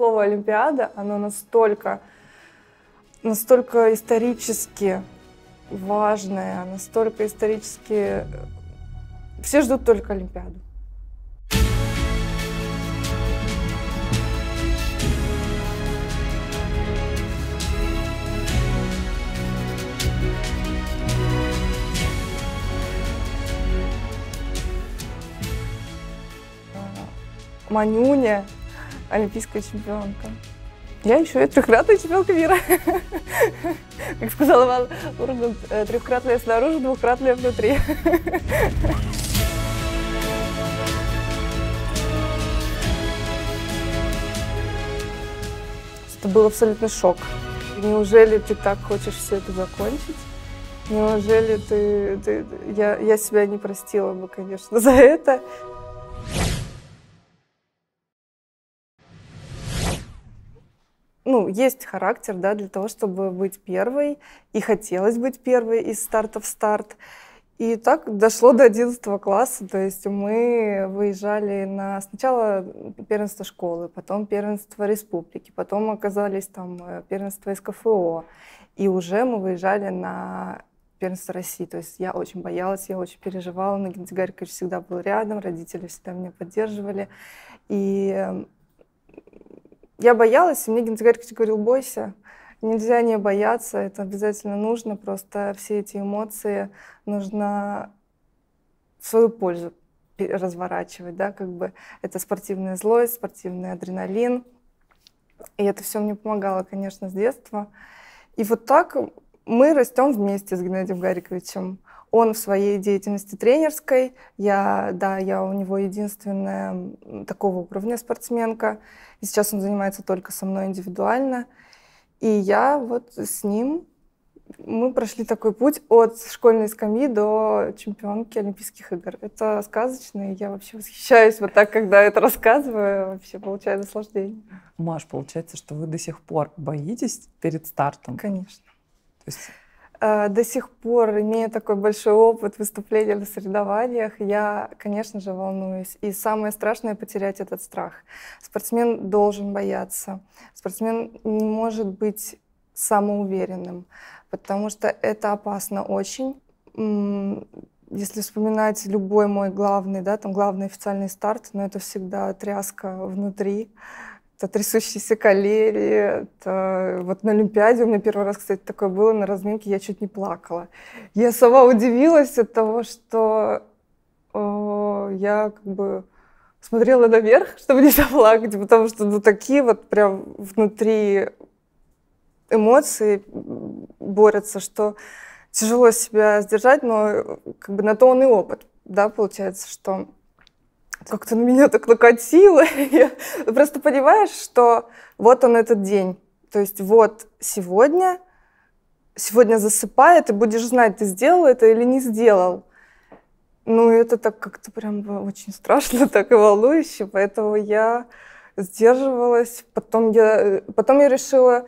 слово «Олимпиада», оно настолько исторически важное, настолько исторически... Все ждут только Олимпиаду. Манюня, олимпийская чемпионка. Я еще и трехкратная чемпионка мира. Как сказал Иван Ургант, трехкратная снаружи, двухкратная внутри. Это был абсолютный шок. Неужели ты так хочешь все это закончить? Неужели ты... Я себя не простила бы, конечно, за это. Ну, есть характер, да, для того, чтобы быть первой. И хотелось быть первой из старта в старт. И так дошло до 11 класса. То есть мы выезжали на сначала первенство школы, потом первенство республики, потом оказались там первенство СКФО. И уже мы выезжали на первенство России. То есть я очень боялась, я очень переживала. Но Геннадий Гарикович всегда был рядом, родители всегда меня поддерживали. И... Я боялась, и мне Геннадий Гарикович говорил: бойся, нельзя не бояться, это обязательно нужно, просто все эти эмоции нужно в свою пользу разворачивать, да, как бы это спортивная злость, спортивный адреналин, и это все мне помогало, конечно, с детства. И вот так мы растем вместе с Геннадием Гариковичем. Он в своей деятельности тренерской, я у него единственная такого уровня спортсменка. И сейчас он занимается только со мной индивидуально. И я вот с ним, мы прошли такой путь от школьной скамьи до чемпионки Олимпийских игр. Это сказочно, и я вообще восхищаюсь вот так, когда это рассказываю, вообще получаю наслаждение. Маш, получается, что вы до сих пор боитесь перед стартом? Конечно. То есть... До сих пор, имея такой большой опыт выступления на соревнованиях, я, конечно же, волнуюсь. И самое страшное — потерять этот страх. Спортсмен должен бояться. Спортсмен не может быть самоуверенным, потому что это опасно очень. Если вспоминать любой мой главный, да, там главный официальный старт, но это всегда тряска внутри. Это трясущиеся колени. Это... Вот на Олимпиаде у меня первый раз, кстати, такое было, на разминке я чуть не плакала. Я сама удивилась от того, что я как бы смотрела наверх, чтобы не заплакать, потому что ну, такие вот прям внутри эмоции борются, что тяжело себя сдержать, но как бы на то он и опыт, да, получается, что... Как-то на меня так накатило. Я просто понимаешь, что вот он этот день. То есть вот сегодня засыпает, ты будешь знать, ты сделал это или не сделал. Ну, это так как-то прям очень страшно, так и волнующе. Поэтому я сдерживалась. Потом я решила,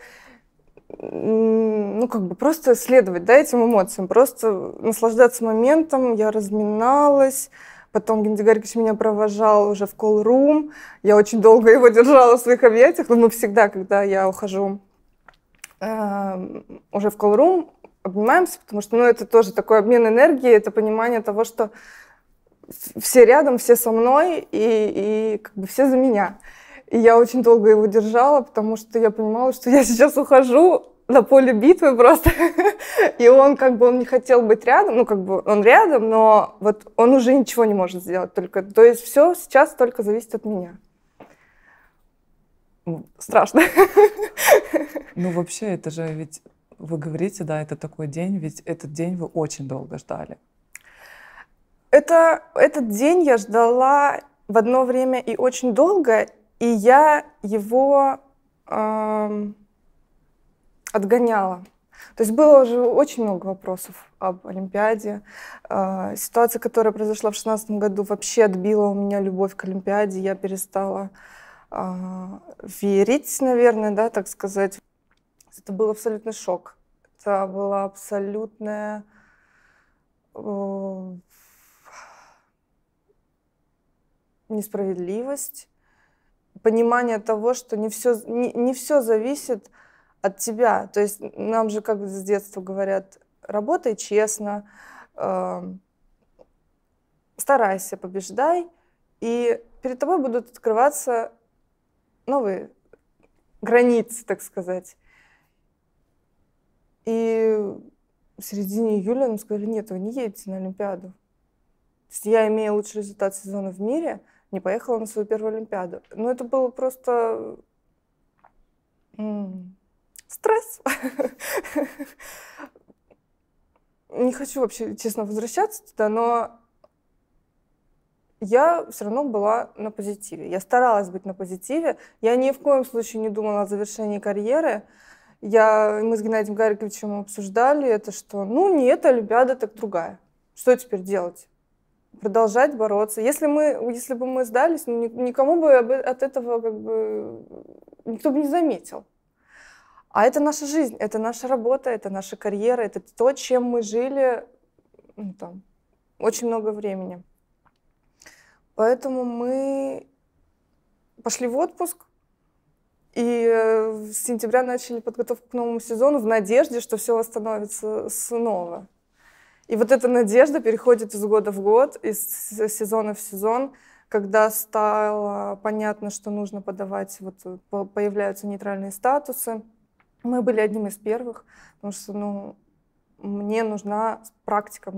ну, как бы просто следовать, да, этим эмоциям, просто наслаждаться моментом. Я разминалась. Потом Геннадий Гарикович меня провожал уже в колл-рум. Я очень долго его держала в своих объятиях. Но мы всегда, когда я ухожу уже в колл-рум, обнимаемся, потому что ну, это тоже такой обмен энергии, это понимание того, что все рядом, все со мной и как бы все за меня. И я очень долго его держала, потому что я понимала, что я сейчас ухожу на поле битвы просто, и он как бы он не хотел быть рядом, ну как бы он рядом, но вот он уже ничего не может сделать, только, то есть все сейчас только зависит от меня. Страшно. Ну вообще это же ведь, вы говорите, да, это такой день, ведь этот день вы очень долго ждали. Этот день я ждала в одно время и очень долго, и я его... отгоняла. То есть было уже очень много вопросов об Олимпиаде. Ситуация, которая произошла в 2016 году, вообще отбила у меня любовь к Олимпиаде. Я перестала верить, наверное, да, так сказать. Это был абсолютный шок. Это была абсолютная... несправедливость. понимание того, что не все зависит от тебя. То есть нам же, как с детства говорят, работай честно, старайся, побеждай, и перед тобой будут открываться новые границы, так сказать. И в середине июля нам сказали: нет, вы не едете на Олимпиаду. То есть я, имея лучший результат сезона в мире, не поехала на свою первую Олимпиаду. Но это было просто стресс. Не хочу вообще, честно, возвращаться туда, но я все равно была на позитиве. Я старалась быть на позитиве. Я ни в коем случае не думала о завершении карьеры. Мы с Геннадием Гариковичем обсуждали это, что ну не эта Олимпиада, так другая. Что теперь делать? Продолжать бороться. Если бы мы сдались, ну, никому бы от этого как бы никто бы не заметил. А это наша жизнь, это наша работа, это наша карьера, это то, чем мы жили ну, там, очень много времени. Поэтому мы пошли в отпуск. И с сентября начали подготовку к новому сезону в надежде, что все восстановится снова. И вот эта надежда переходит из года в год, из сезона в сезон, когда стало понятно, что нужно подавать, вот появляются нейтральные статусы. Мы были одним из первых, потому что ну, мне нужна практика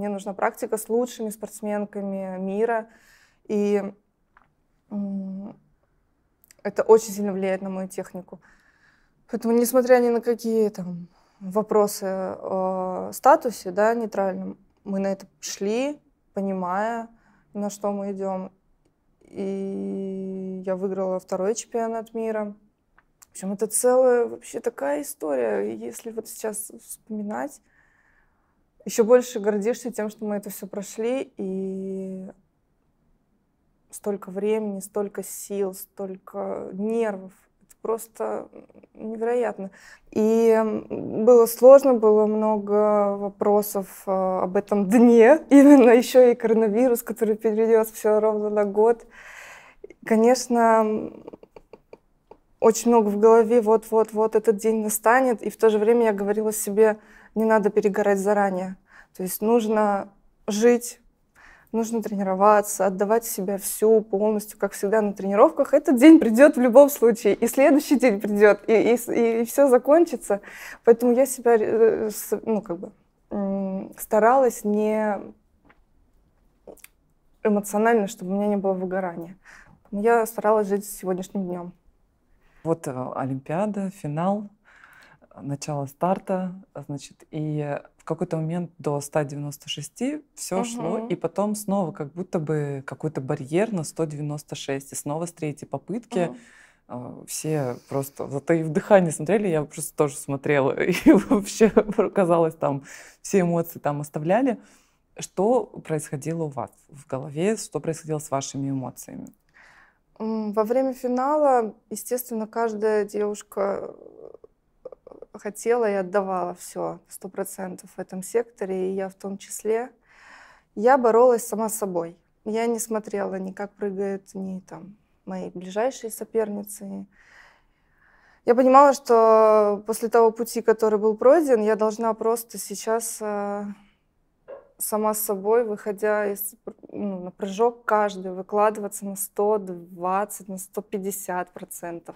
с лучшими спортсменками мира. И это очень сильно влияет на мою технику. Поэтому, несмотря ни на какие там вопросы о статусе, да, нейтральном, мы на это шли, понимая, на что мы идем. И я выиграла второй чемпионат мира. Причем это целая вообще такая история. Если вот сейчас вспоминать, еще больше гордишься тем, что мы это все прошли, и столько времени, столько сил, столько нервов. Это просто невероятно. И было сложно, было много вопросов об этом дне. Именно еще и коронавирус, который перенес все ровно на год. Конечно, очень много в голове, вот-вот-вот этот день настанет. И в то же время я говорила себе, не надо перегорать заранее. То есть нужно жить. Нужно тренироваться, отдавать себя всю, полностью, как всегда на тренировках. Этот день придет в любом случае, и следующий день придет, и все закончится. Поэтому я себя ну, как бы, старалась не эмоционально, чтобы у меня не было выгорания. Я старалась жить сегодняшним днем. Вот Олимпиада, финал, начало старта, значит, и в какой-то момент до 196 все шло, и потом снова как будто бы какой-то барьер на 196, и снова с третьей попытки все просто затаив дыхание смотрели, я просто тоже смотрела, и вообще, казалось, там все эмоции там оставляли. Что происходило у вас в голове, что происходило с вашими эмоциями? Во время финала, естественно, каждая девушка хотела и отдавала все 100% в этом секторе, и я в том числе. Я боролась сама с собой. Я не смотрела ни как прыгают ни там мои ближайшие соперницы. Я понимала, что после того пути, который был пройден, я должна просто сейчас сама с собой, выходя на прыжок каждый, выкладываться на 120, на 150%.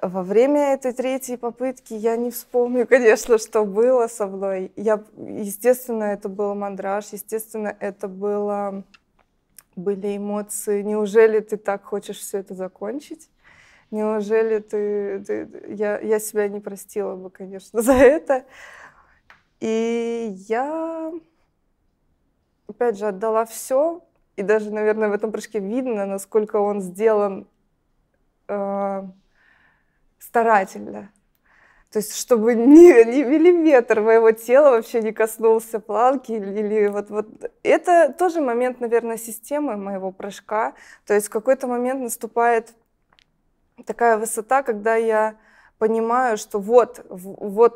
Во время этой третьей попытки я не вспомню, конечно, что было со мной. Естественно, это был мандраж, естественно, это были эмоции. Неужели ты так хочешь все это закончить? Неужели я себя не простила бы, конечно, за это. И я, опять же, отдала все. И даже, наверное, в этом прыжке видно, насколько он сделан старательно. То есть, чтобы ни миллиметр моего тела вообще не коснулся планки. Это тоже момент, наверное, системы моего прыжка. То есть, в какой-то момент наступает такая высота, когда я понимаю, что вот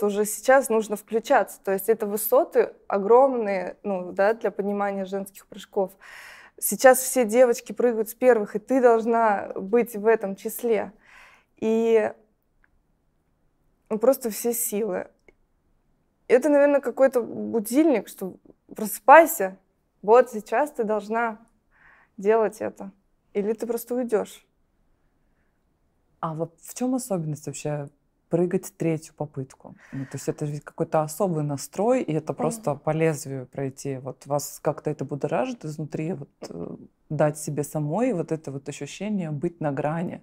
уже сейчас нужно включаться. То есть, это высоты огромные, ну, да, для понимания женских прыжков. Сейчас все девочки прыгают с первых, и ты должна быть в этом числе. И просто все силы. Это, наверное, какой-то будильник, что просыпайся, вот сейчас ты должна делать это. Или ты просто уйдешь. А вот в чем особенность вообще прыгать третью попытку? Ну, то есть это ведь какой-то особый настрой, и это просто по лезвию пройти. Вот вас как-то это будоражит изнутри, вот, дать себе самой вот это вот ощущение быть на грани.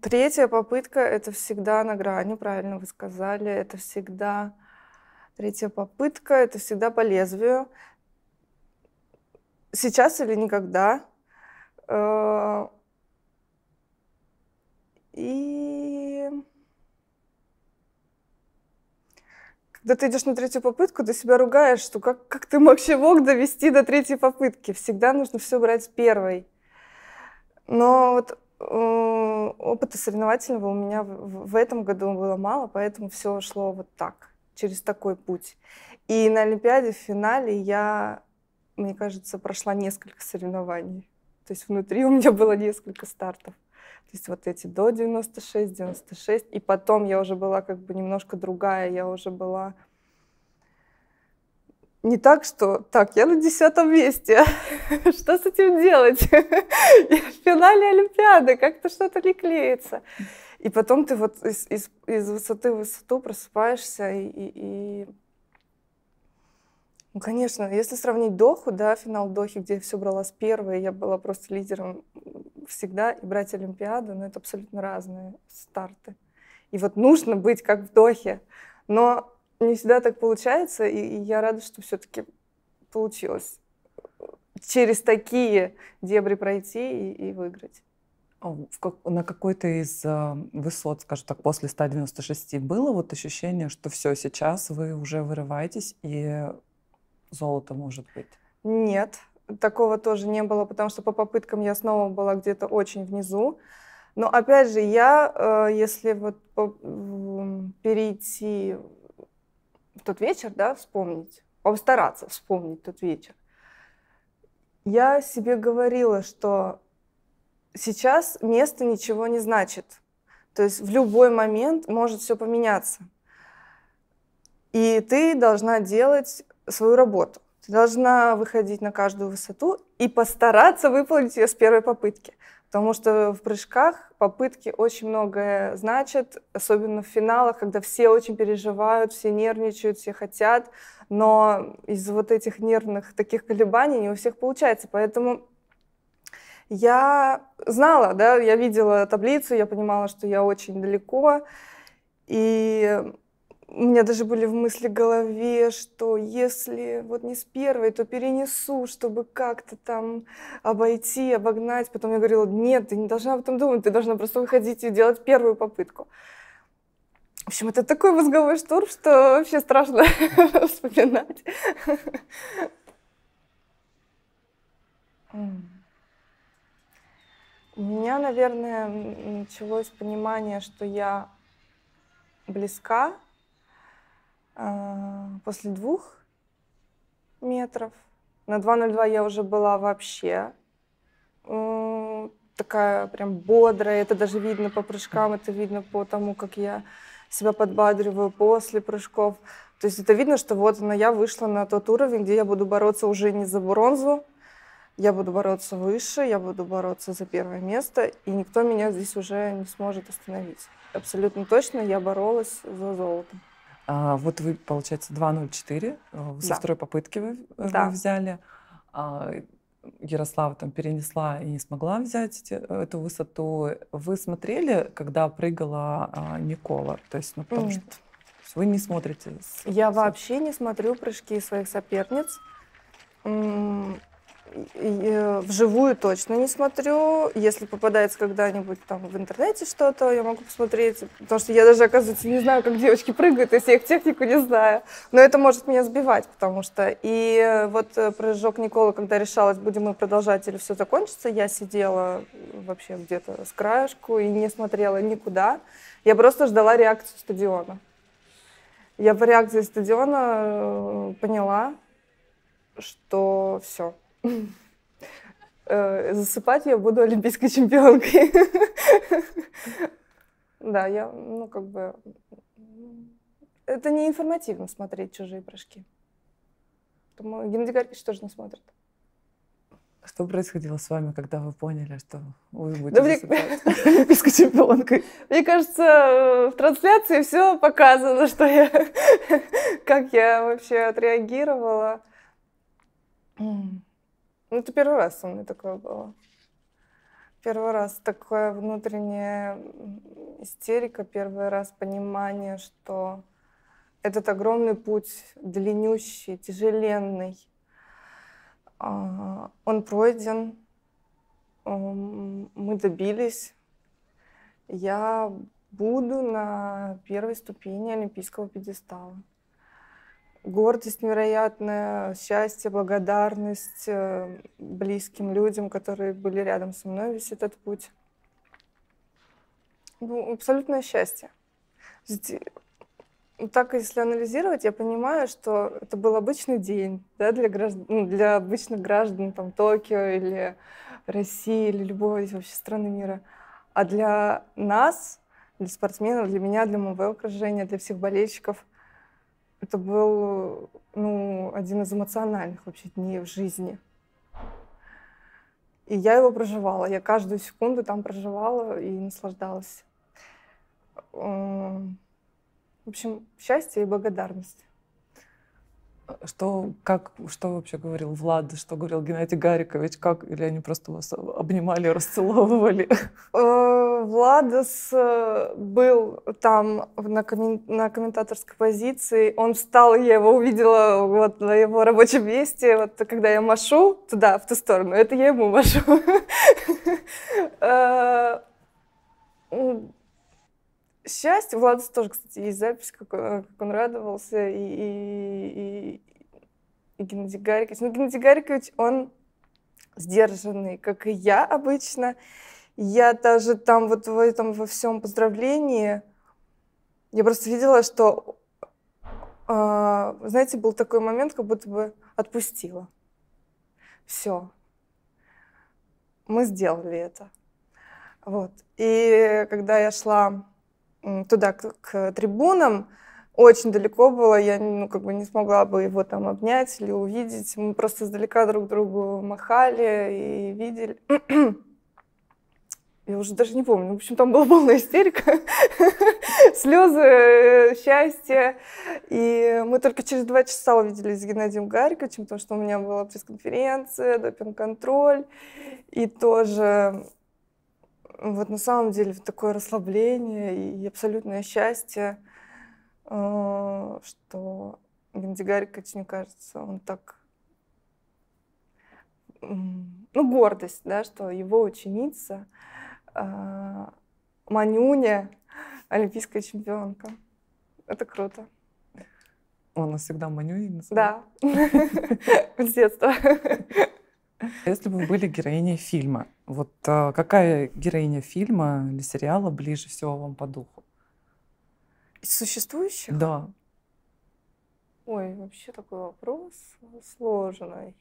Третья попытка — это всегда на грани, правильно вы сказали. Это всегда... Третья попытка — это всегда по лезвию. Сейчас или никогда. И когда ты идешь на третью попытку, ты себя ругаешь, что как ты вообще мог довести до третьей попытки. Всегда нужно все брать с первой. Но вот опыта соревновательного у меня в этом году было мало, поэтому все шло вот так, через такой путь. И на Олимпиаде в финале я, мне кажется, прошла несколько соревнований. То есть внутри у меня было несколько стартов. То есть вот эти до 96, 96. И потом я уже была как бы немножко другая. Я уже была не так, что так, я на 10-м месте. Что с этим делать? В финале Олимпиады как-то что-то не клеится. И потом ты вот из высоты в высоту просыпаешься. Ну, конечно, если сравнить Доху, да, финал Дохи, где я все брала с первой, я была просто лидером всегда, и брать Олимпиаду, но это абсолютно разные старты. И вот нужно быть как в Дохе, но не всегда так получается, и я рада, что все-таки получилось через такие дебри пройти и выиграть. На какой-то из высот, скажем так, после 196 было вот ощущение, что все, сейчас вы уже вырываетесь, и золото может быть? Нет. Такого тоже не было, потому что по попыткам я снова была где-то очень внизу. Но опять же, я, если вот перейти в тот вечер, да, вспомнить, постараться вспомнить тот вечер, я себе говорила, что сейчас место ничего не значит. То есть в любой момент может все поменяться. И ты должна делать свою работу. Ты должна выходить на каждую высоту и постараться выполнить ее с первой попытки. Потому что в прыжках попытки очень многое значат, особенно в финалах, когда все очень переживают, все нервничают, все хотят, но из-за вот этих нервных таких колебаний не у всех получается. Поэтому я знала, да, я видела таблицу, я понимала, что я очень далеко, и... У меня даже были в мысли в голове, что если вот не с первой, то перенесу, чтобы как-то там обойти, обогнать. Потом я говорила, нет, ты не должна об этом думать, ты должна просто выходить и делать первую попытку. В общем, это такой мозговой штурм, что вообще страшно вспоминать. У меня, наверное, началось понимание, что я близка. После 2 метров. На 2.02 я уже была вообще такая прям бодрая. Это даже видно по прыжкам, это видно по тому, как я себя подбадриваю после прыжков. То есть это видно, что вот она, я вышла на тот уровень, где я буду бороться уже не за бронзу, я буду бороться выше, я буду бороться за первое место, и никто меня здесь уже не сможет остановить. Абсолютно точно я боролась за золото. Вот вы, получается, 2.04 со второй попытки вы взяли. Ярослава там перенесла и не смогла взять эту высоту. Вы смотрели, когда прыгала Никола? То есть, ну, потому что вы не смотрите. Я вообще не смотрю прыжки своих соперниц. Вживую точно не смотрю. Если попадается когда-нибудь там в интернете что-то, я могу посмотреть. Потому что я даже, оказывается, не знаю, как девочки прыгают, если я их технику не знаю. Но это может меня сбивать, потому что... И вот прыжок Николы, когда решалось, будем мы продолжать или все закончится, я сидела вообще где-то с краешку и не смотрела никуда. Я просто ждала реакцию стадиона. Я по реакции стадиона поняла, что все. засыпать я буду олимпийской чемпионкой. Да, я, ну, как бы... Это не информативно смотреть чужие прыжки. Думаю, Геннадий Гарикович тоже не смотрит. Что происходило с вами, когда вы поняли, что вы будете олимпийской чемпионкой? Мне кажется, в трансляции все показано, что я... Как я вообще отреагировала. Ну, это первый раз у меня такое было. Первый раз такая внутренняя истерика, первый раз понимание, что этот огромный путь, длиннющий, тяжеленный, он пройден, мы добились. Я буду на первой ступени олимпийского пьедестала. Гордость невероятная, счастье, благодарность близким людям, которые были рядом со мной весь этот путь. Ну, абсолютное счастье. Так, если анализировать, я понимаю, что это был обычный день, да, для обычных граждан там, Токио или России, или любой вообще страны мира. А для нас, для спортсменов, для меня, для моего окружения, для всех болельщиков, это был, ну, один из эмоциональных вообще дней в жизни. И я его проживала. Я каждую секунду там проживала и наслаждалась. В общем, счастье и благодарность. Что вообще говорил Влад, что говорил Геннадий Гарикович, как, или они просто вас обнимали, расцеловывали? Владас был там на комментаторской позиции, он встал, я его увидела вот на его рабочем месте, вот когда я машу туда, в ту сторону, это я ему машу. Счастье, Владас тоже, кстати, есть запись, как он радовался, и Геннадий Гарикович. Ну, Геннадий Гарикович, он сдержанный, как и я обычно. Я даже там вот в этом во всем поздравлении, я просто видела, что, знаете, был такой момент, как будто бы отпустила. Все. Мы сделали это. Вот. И когда я шла туда, к трибунам, очень далеко было, я, ну, как бы не смогла бы его там обнять или увидеть. Мы просто издалека друг другу махали и видели. Я уже даже не помню, в общем, там была полная истерика, слезы, счастье. И мы только через 2 часа увиделись с Геннадием Гариковичем, потому что у меня была пресс-конференция, допинг-контроль, и тоже... Вот на самом деле такое расслабление и абсолютное счастье, что Геннадий Гарикович, мне кажется, он так... Ну, гордость, да, что его ученица Манюня, олимпийская чемпионка. Это круто. Он нас всегда Манюня называет? Да, с детства. Если бы вы были героиней фильма, вот какая героиня фильма или сериала ближе всего вам по духу? Из существующих? Да. Ой, вообще такой вопрос сложный.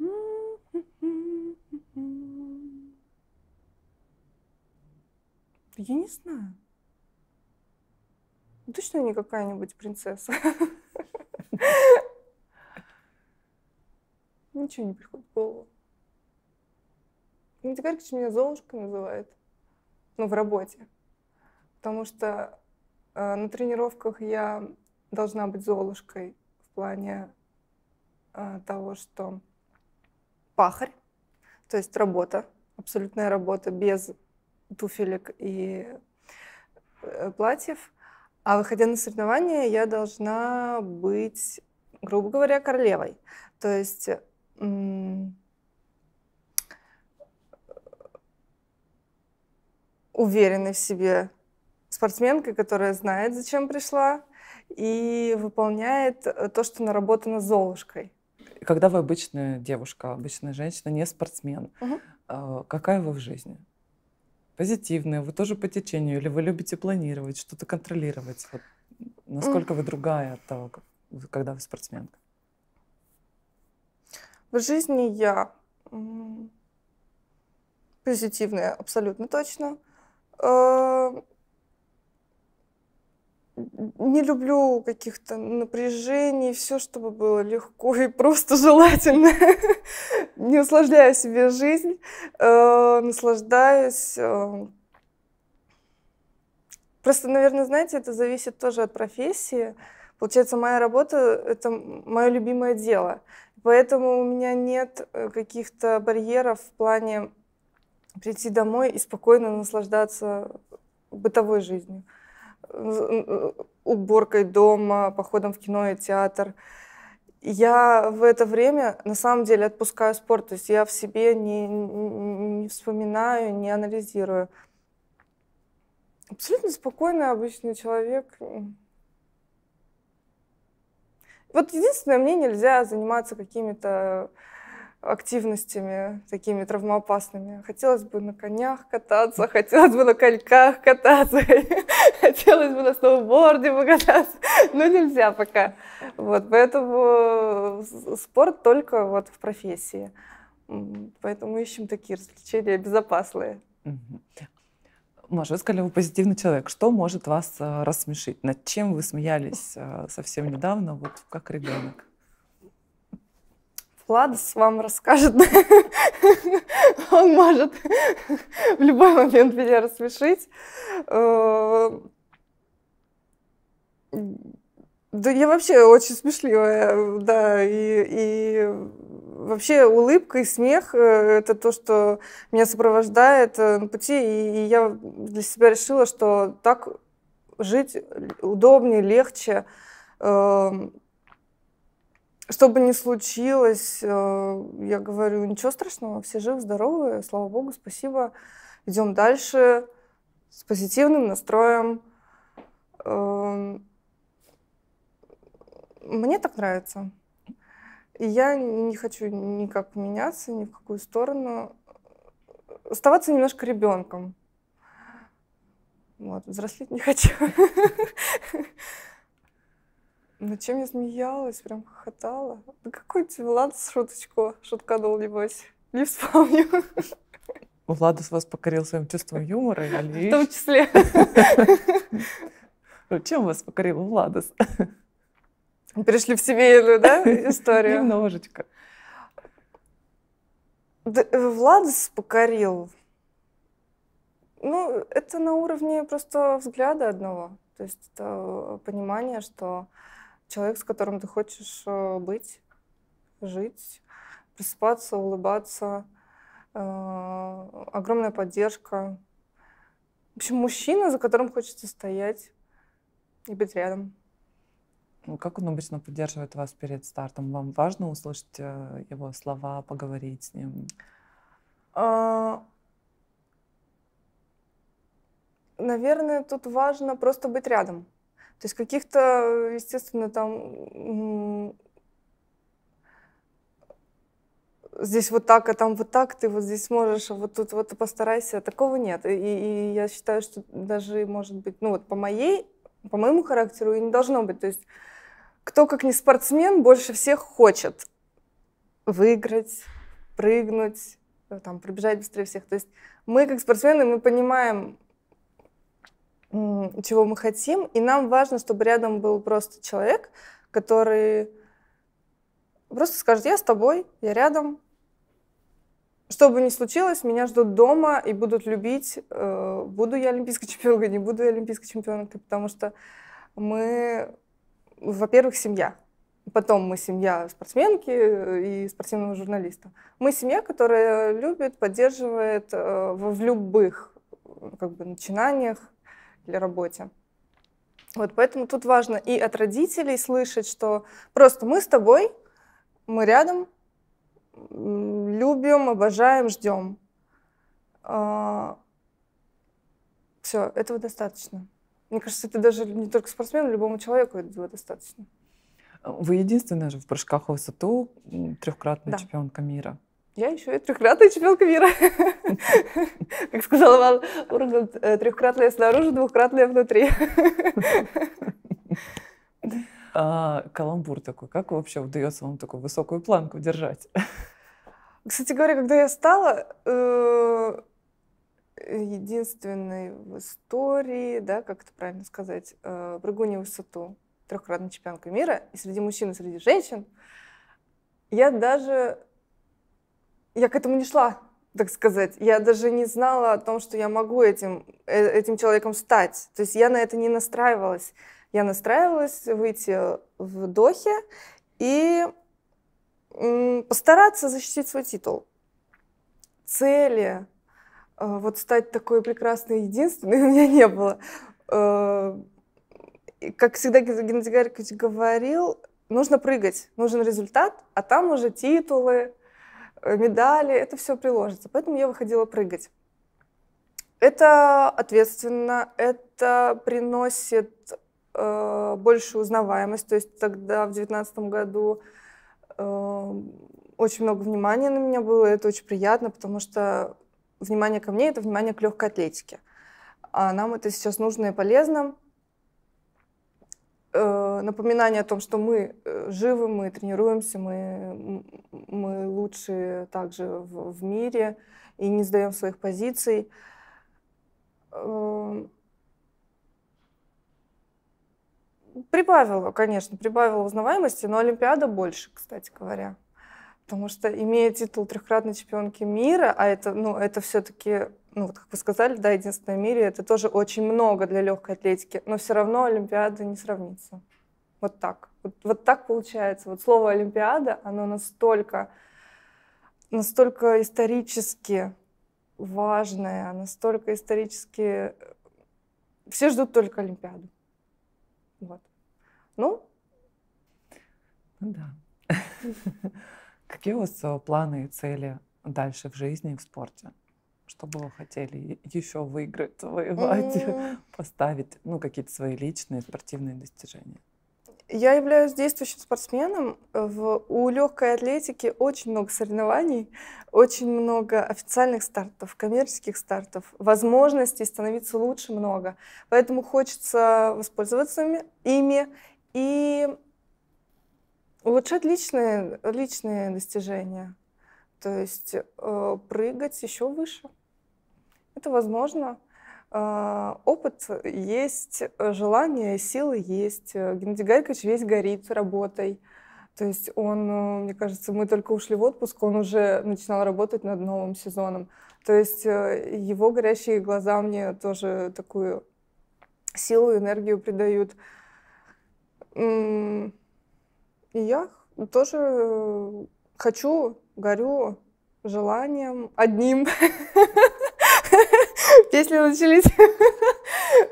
Я не знаю. Точно не какая-нибудь принцесса. Ничего не приходит в голову. Геннадий Гарикович меня Золушка называет. Ну, в работе. Потому что на тренировках я должна быть Золушкой в плане того, что пахарь, то есть работа, абсолютная работа без туфелек и платьев. А выходя на соревнования, я должна быть, грубо говоря, королевой. То есть уверенной в себе спортсменкой, которая знает, зачем пришла, и выполняет то, что наработано Золушкой. Когда вы обычная девушка, обычная женщина, не спортсмен, какая вы в жизни? Позитивная? Вы тоже по течению? Или вы любите планировать, что-то контролировать? Вот насколько вы другая от того, когда вы спортсменка? В жизни я позитивная абсолютно точно. Не люблю каких-то напряжений, все, чтобы было легко и просто желательно. Не усложняю себе жизнь, наслаждаюсь. Просто, наверное, знаете, это зависит тоже от профессии. Получается, моя работа — это мое любимое дело. Поэтому у меня нет каких-то барьеров в плане прийти домой и спокойно наслаждаться бытовой жизнью. Уборкой дома, походом в кино и театр. Я в это время, на самом деле, отпускаю спорт. То есть я в себе не вспоминаю, не анализирую. Абсолютно спокойный обычный человек. Вот единственное, мне нельзя заниматься какими-то активностями такими травмоопасными. Хотелось бы на конях кататься, хотелось бы на коньках кататься, хотелось бы на сноуборде покататься, но нельзя пока. Вот, поэтому спорт только вот в профессии. Поэтому ищем такие развлечения безопасные. Маша, вы сказали, вы позитивный человек. Что может вас рассмешить? Над чем вы смеялись совсем недавно, вот как ребенок? Владас вам расскажет. Он может в любой момент меня рассмешить. Да я вообще очень смешливая, да, и вообще улыбка и смех — это то, что меня сопровождает на пути, и я для себя решила, что так жить удобнее, легче. Что бы ни случилось, я говорю, ничего страшного, все живы, здоровы, слава богу, спасибо. Идем дальше с позитивным настроем. Мне так нравится. И я не хочу никак меняться, ни в какую сторону. Оставаться немножко ребенком. Вот, взрослеть не хочу. Но чем я смеялась, прям хохотала. Да какой тебе Владас шуточку шутканул, небось. Не вспомню. Владас вас покорил своим чувством юмора. В том числе. Чем вас покорил Владас? Перешли в семейную, да, историю? Немножечко. Владас покорил. Ну, это на уровне просто взгляда одного. То есть это понимание, что человек, с которым ты хочешь быть, жить, просыпаться, улыбаться, огромная поддержка. В общем, мужчина, за которым хочется стоять и быть рядом. Ну, как он обычно поддерживает вас перед стартом? Вам важно услышать его слова, поговорить с ним? Наверное, тут важно просто быть рядом. То есть каких-то, естественно, там здесь вот так, а там вот так, ты вот здесь можешь, а вот тут вот постарайся. Такого нет. И я считаю, что даже, может быть, ну вот по моему характеру и не должно быть. То есть кто, как не спортсмен, больше всех хочет выиграть, прыгнуть, там, пробежать быстрее всех. То есть мы, как спортсмены, мы понимаем, чего мы хотим, и нам важно, чтобы рядом был просто человек, который просто скажет: я с тобой, я рядом. Что бы ни случилось, меня ждут дома и будут любить. Буду я олимпийской чемпионкой, не буду я олимпийской чемпионкой, потому что мы, во-первых, семья. Потом мы семья спортсменки и спортивного журналиста. Мы семья, которая любит, поддерживает в любых, как бы, начинаниях, для работе. Вот поэтому тут важно и от родителей слышать, что просто мы с тобой, мы рядом, любим, обожаем, ждем. Все, этого достаточно. Мне кажется, это даже не только спортсмену, любому человеку этого достаточно. Вы единственная же в прыжках в высоту трехкратная, да, чемпионка мира. Я еще и трехкратная чемпионка мира. Как сказал Иван Ургант, трехкратная снаружи, двухкратная внутри. Каламбур такой. Как вообще удается вам такую высокую планку держать? Кстати говоря, когда я стала единственной в истории, да, как это правильно сказать, прыгуньей в высоту, трехкратной чемпионкой мира, и среди мужчин, и среди женщин, я к этому не шла, так сказать. Я даже не знала о том, что я могу этим человеком стать. То есть я на это не настраивалась. Я настраивалась выйти в Дохе и постараться защитить свой титул. Цели вот стать такой прекрасной единственной у меня не было. Как всегда Геннадий Гарикович говорил, нужно прыгать, нужен результат, а там уже титулы, медали, это все приложится. Поэтому я выходила прыгать. Это ответственно, это приносит большую узнаваемость. То есть тогда, в 2019 году, очень много внимания на меня было, это очень приятно, потому что внимание ко мне – это внимание к легкой атлетике. А нам это сейчас нужно и полезно. Напоминание о том, что мы живы, мы тренируемся, мы лучшие также в мире и не сдаем своих позиций. Прибавило, конечно, прибавило узнаваемости, но Олимпиада больше, кстати говоря. Потому что, имея титул трехкратной чемпионки мира, а это, ну, это все-таки, ну, вот как вы сказали, да, единственное в мире, это тоже очень много для легкой атлетики, но все равно Олимпиада не сравнится. Вот так. Вот так получается. Вот слово Олимпиада, оно настолько исторически важное, настолько исторически... Все ждут только Олимпиаду. Вот. Ну? Ну да. Какие у вас планы и цели дальше в жизни и в спорте? Что бы вы хотели еще выиграть, воевать, поставить, ну, какие-то свои личные спортивные достижения? Я являюсь действующим спортсменом. У легкой атлетики очень много соревнований, очень много официальных стартов, коммерческих стартов, возможностей становиться лучше много. Поэтому хочется воспользоваться ими и улучшать личные достижения, то есть прыгать еще выше. Это возможно. Опыт есть, желание, силы есть. Геннадий Гарикович весь горит работой. То есть он, мне кажется, мы только ушли в отпуск, он уже начинал работать над новым сезоном. То есть его горящие глаза мне тоже такую силу, энергию придают. И я тоже хочу, горю желанием одним. Песни начались.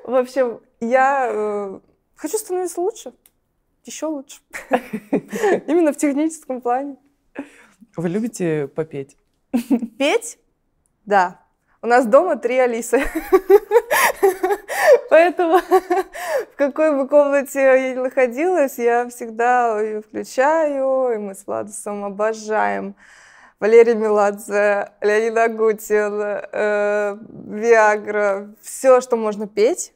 В общем, я хочу становиться лучше, еще лучше. Именно в техническом плане. Вы любите попеть? Петь? Да. У нас дома 3 Алисы. Поэтому в какой бы комнате я ни находилась, я всегда ее включаю, и мы с Владасом обожаем. Валерий Меладзе, Леонид Агутин, Виагра, все, что можно петь.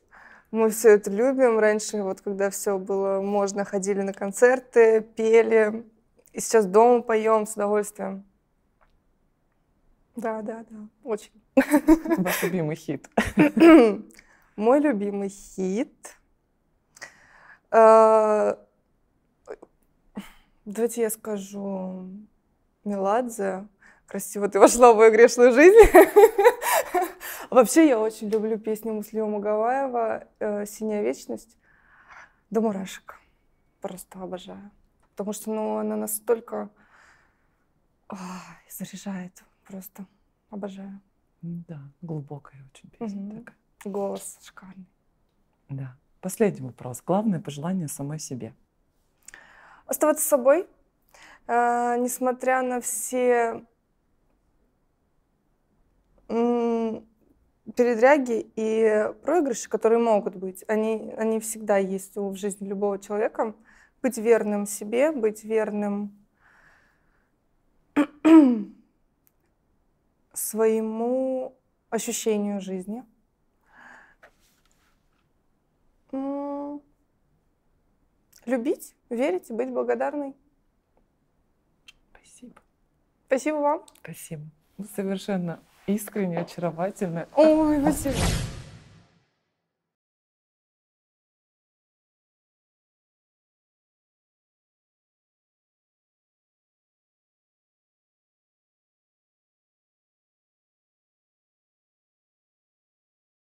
Мы все это любим. Раньше, вот, когда все было можно, ходили на концерты, пели. И сейчас дома поем с удовольствием. Да, очень. Ваш любимый хит. Мой любимый хит. Давайте я скажу... Меладзе. Красиво ты вошла в мою грешную жизнь. Вообще, я очень люблю песню Муслио Гаваева «Синяя вечность». До мурашек. Просто обожаю. Потому что, ну, она настолько заряжает. Просто обожаю. Да, глубокая очень песня такая. Голос шикарный. Да. Последний вопрос. Главное пожелание самой себе. Оставаться собой. Несмотря на все передряги и проигрыши, которые могут быть, они всегда есть в жизни любого человека. Быть верным себе, быть верным своему ощущению жизни. любить, верить и быть благодарной. Спасибо. Спасибо вам. Спасибо. Совершенно искренне, очаровательно. Ой, спасибо.